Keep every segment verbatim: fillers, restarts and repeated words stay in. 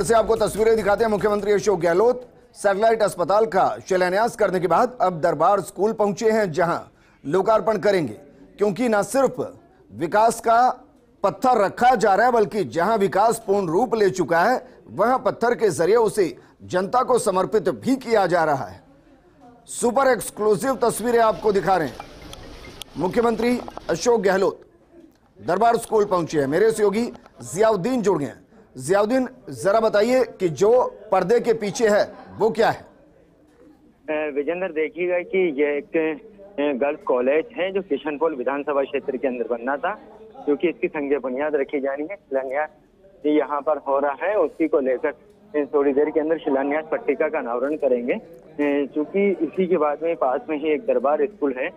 इससे आपको तस्वीरें दिखाते हैं। मुख्यमंत्री अशोक गहलोत सैटेलाइट अस्पताल का शिलान्यास करने के बाद अब दरबार स्कूल पहुंचे हैं, जहां लोकार्पण करेंगे, क्योंकि न सिर्फ विकास का पत्थर रखा जा रहा है बल्कि जहां विकास पूर्ण रूप ले चुका है वहां पत्थर के जरिए उसे जनता को समर्पित भी किया जा रहा है। सुपर एक्सक्लूसिव तस्वीरें आपको दिखा रहे हैं। मुख्यमंत्री अशोक गहलोत दरबार स्कूल पहुंचे हैं। मेरे सहयोगी जियाउद्दीन जुड़ गए हैं। जियाउद्दीन, जरा बताइए कि जो पर्दे के पीछे है वो क्या है? विजेंद्र, देखिएगा कि यह एक गर्ल्स कॉलेज है जो किशनपोल विधानसभा क्षेत्र के अंदर बनना था, क्योंकि इसकी संघीय बुनियाद रखी जानी है। शिलान्यास यहाँ पर हो रहा है, उसी को लेकर थोड़ी देर के अंदर शिलान्यास पट्टिका का अनावरण करेंगे। चूंकि इसी के बाद में पास में ही एक दरबार स्कूल है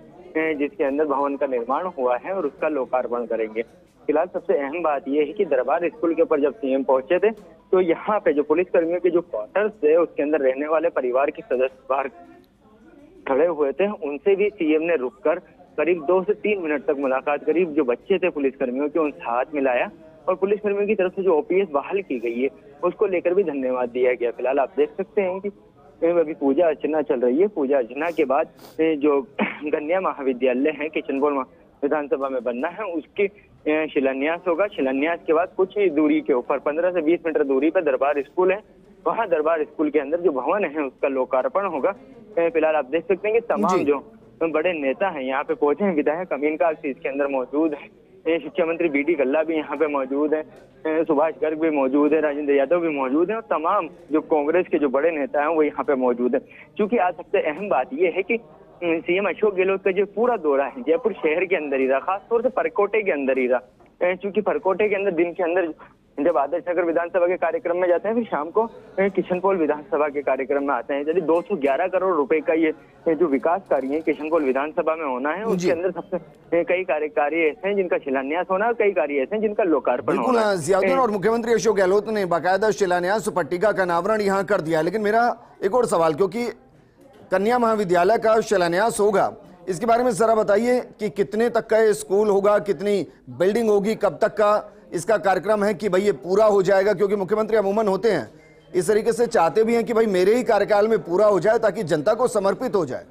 जिसके अंदर भवन का निर्माण हुआ है और उसका लोकार्पण करेंगे। फिलहाल सबसे अहम बात यह है कि दरबार स्कूल के ऊपर जब सीएम पहुंचे थे तो यहाँ पे जो पुलिसकर्मियों के जो क्वार्टर्स थे उसके अंदर रहने वाले परिवार के सदस्य बाहर खड़े हुए थे, उनसे भी सीएम ने रुककर करीब दो से तीन मिनट तक मुलाकात करी। जो बच्चे थे पुलिसकर्मियों के, उनसे हाथ मिलाया और पुलिसकर्मियों की तरफ से जो ओपीएस बहाल की गई है उसको लेकर भी धन्यवाद दिया गया। फिलहाल आप देख सकते हैं कि अभी पूजा अर्चना चल रही है। पूजा अर्चना के बाद जो कन्या महाविद्यालय है किशनपुल विधानसभा में बनना है, उसके शिलान्यास होगा। शिलान्यास के बाद कुछ ही दूरी के ऊपर पंद्रह से बीस मीटर दूरी पर दरबार स्कूल है, वहाँ दरबार स्कूल के अंदर जो भवन है उसका लोकार्पण होगा। फिलहाल आप देख सकते हैं कि तमाम जो बड़े नेता हैं यहाँ पे पहुंचे हैं। विधायक अमीन का इसके अंदर मौजूद है, शिक्षा मंत्री बीडी कल्ला भी यहाँ पे मौजूद है, सुभाष गर्ग भी मौजूद है, राजेंद्र यादव भी मौजूद है और तमाम जो कांग्रेस के जो बड़े नेता हैं वो यहाँ पे मौजूद है। क्योंकि आज सबसे अहम बात ये है कि सीएम अशोक गहलोत का जो पूरा दौरा है जयपुर शहर के अंदर ही रहा, खासतौर से परकोटे के अंदर ही रहा। चूंकि परकोटे के अंदर दिन के अंदर जब आदर्श नगर विधानसभा के कार्यक्रम में जाते हैं फिर शाम को किशनपोल विधानसभा के कार्यक्रम में आते हैं। यदि दो सौ ग्यारह करोड़ रुपए का ये जो विकास कार्य है किशनपोल विधानसभा में होना है, उसके अंदर सबसे कई कार्य कार्य ऐसे हैं जिनका शिलान्यास होना और कई कार्य ऐसे हैं जिनका लोकार्पण होना। जियाउद्दीन, और मुख्यमंत्री अशोक गहलोत ने बाकायदा शिलान्यास पट्टिका का अनावरण यहाँ कर दिया। लेकिन मेरा एक और सवाल, क्योंकि कन्या महाविद्यालय का शिलान्यास होगा, इसके बारे में जरा बताइए कि कितने तक का ये स्कूल होगा, कितनी बिल्डिंग होगी, कब तक का इसका कार्यक्रम है कि भाई ये पूरा हो जाएगा? क्योंकि मुख्यमंत्री अमूमन होते हैं इस तरीके से, चाहते भी हैं कि भाई मेरे ही कार्यकाल में पूरा हो जाए ताकि जनता को समर्पित हो जाए।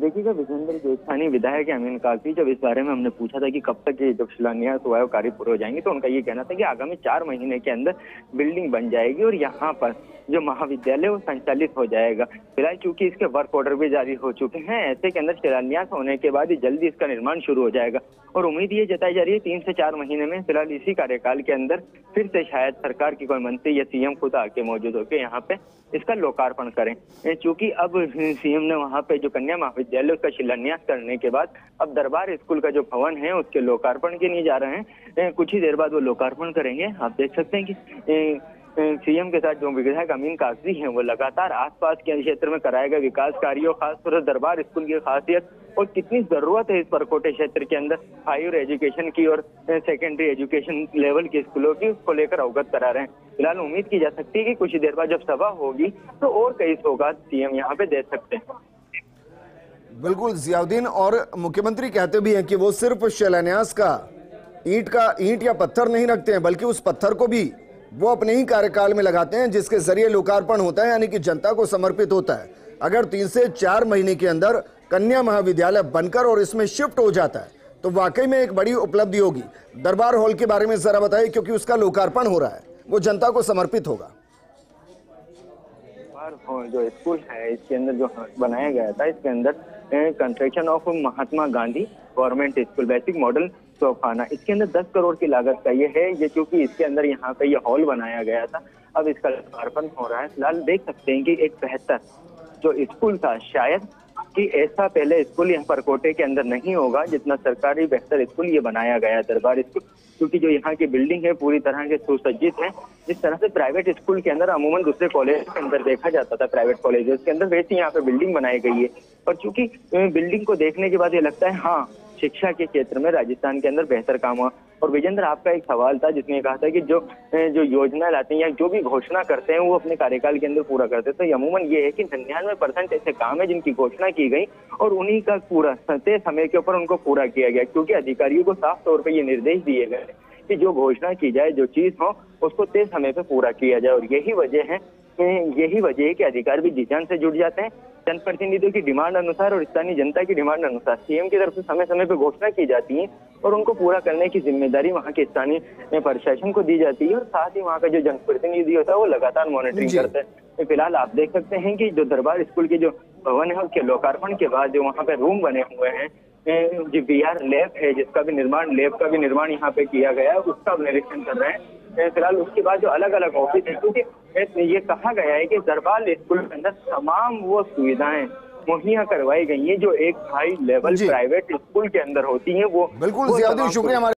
देखिएगा विजेंद्र, जो स्थानीय विधायक अमीन काफी, जब इस बारे में हमने पूछा था कि कब तक ये जब शिलान्यास हुआ है कार्य पूरे हो जाएंगे, तो उनका ये कहना था कि आगामी चार महीने के अंदर बिल्डिंग बन जाएगी और यहाँ पर जो महाविद्यालय वो संचालित हो जाएगा। फिलहाल चूंकि इसके वर्क ऑर्डर भी जारी हो चुके हैं, ऐसे के अंदर शिलान्यास होने के बाद ही जल्दी इसका निर्माण शुरू हो जाएगा और उम्मीद ये जताई जा रही है तीन से चार महीने में, फिलहाल इसी कार्यकाल के अंदर फिर से शायद सरकार की कोई मंत्री या सीएम खुद आके मौजूद होकर यहाँ पे इसका लोकार्पण करें। चूंकि अब सीएम ने वहाँ पे जो कन्या महाविद्यालय का शिलान्यास करने के बाद अब दरबार स्कूल का जो भवन है उसके लोकार्पण के लिए जा रहे हैं, कुछ ही देर बाद वो लोकार्पण करेंगे। आप देख सकते हैं कि सीएम के साथ जो विधायक अमीन काजी हैं वो लगातार आसपास के क्षेत्र में कराए गए विकास कार्यों, खासतौर से दरबार स्कूल की खासियत और कितनी जरूरत है इस परकोटे क्षेत्र के अंदर हायर एजुकेशन की और सेकेंडरी एजुकेशन लेवल के स्कूलों की, उसको लेकर अवगत करा रहे हैं। फिलहाल उम्मीद की जा सकती है कि कुछ ही देर बाद जब सभा होगी तो और कई सौगात सीएम यहाँ पे दे सकते हैं। बिल्कुल जियाउद्दीन, और मुख्यमंत्री कहते भी हैं कि वो सिर्फ शिलान्यास का ईंट का ईंट या पत्थर नहीं रखते हैं बल्कि उस पत्थर को भी वो अपने ही कार्यकाल में लगाते हैं जिसके जरिए लोकार्पण होता है, यानी कि जनता को समर्पित होता है। अगर तीन से चार महीने के अंदर कन्या महाविद्यालय बनकर और इसमें शिफ्ट हो जाता है तो वाकई में एक बड़ी उपलब्धि होगी। दरबार हॉल के बारे में जरा बताइए, क्योंकि उसका लोकार्पण हो रहा है, वो जनता को समर्पित होगा। जो स्कूल है इसके अंदर जो बनाया गया था, इसके अंदर construction of Mahatma Gandhi government school basic model Chaukhana, इसके अंदर दस करोड़ की लागत का ये है। ये चूंकि इसके अंदर यहाँ पे ये हॉल बनाया गया था, अब इसका लोकार्पण हो रहा है। फिलहाल देख सकते हैं कि एक बेहतर जो स्कूल था, शायद कि ऐसा पहले स्कूल यहाँ परकोटे के अंदर नहीं होगा जितना सरकारी बेहतर स्कूल ये बनाया गया दरबार स्कूल, क्योंकि जो यहाँ की बिल्डिंग है पूरी तरह के सुसज्जित है। जिस तरह से प्राइवेट स्कूल के अंदर अमूमन दूसरे कॉलेज के अंदर देखा जाता था, प्राइवेट कॉलेजेस के अंदर, वैसे यहाँ पे बिल्डिंग बनाई गई है। और चूंकि बिल्डिंग को देखने के बाद ये लगता है हाँ, शिक्षा के क्षेत्र में राजस्थान के अंदर बेहतर काम हुआ। और विजेंद्र, आपका एक सवाल था जिसने कहा था कि जो जो योजना लाते हैं या जो भी घोषणा करते हैं वो अपने कार्यकाल के अंदर पूरा करते हैं, तो अमूमन ये है कि निन्यानवे परसेंट ऐसे काम है जिनकी घोषणा की गई और उन्हीं का पूरा सत्य समय के ऊपर उनको पूरा किया गया। क्योंकि अधिकारियों को साफ तौर पर ये निर्देश दिए गए कि जो घोषणा की जाए, जो चीज हो, उसको तय समय पे पूरा किया जाए। और यही वजह है यही वजह है कि अधिकार भी जी जान से जुड़ जाते हैं। जनप्रतिनिधियों की डिमांड अनुसार और स्थानीय जनता की डिमांड अनुसार सीएम की तरफ से समय समय पर घोषणा की जाती है और उनको पूरा करने की जिम्मेदारी वहाँ के स्थानीय प्रशासन को दी जाती है। और साथ ही वहाँ का जो जनप्रतिनिधि होता है वो लगातार मॉनिटरिंग करते हैं। फिलहाल आप देख सकते हैं कि जो दरबार स्कूल के जो भवन है उसके लोकार्पण के बाद जो वहाँ पे रूम बने हुए हैं, जो बी आर लैब है जिसका भी निर्माण लैब का भी निर्माण यहाँ पे किया गया है, उसका निरीक्षण कर रहे हैं। फिलहाल उसके बाद जो अलग अलग ऑफिस है, क्योंकि ये कहा गया है कि दरबार स्कूल के अंदर तमाम वो सुविधाएं मुहैया करवाई गई हैं जो एक हाई लेवल प्राइवेट स्कूल के अंदर होती हैं। वो बिल्कुल, जियाउद्दीन शुक्रिया।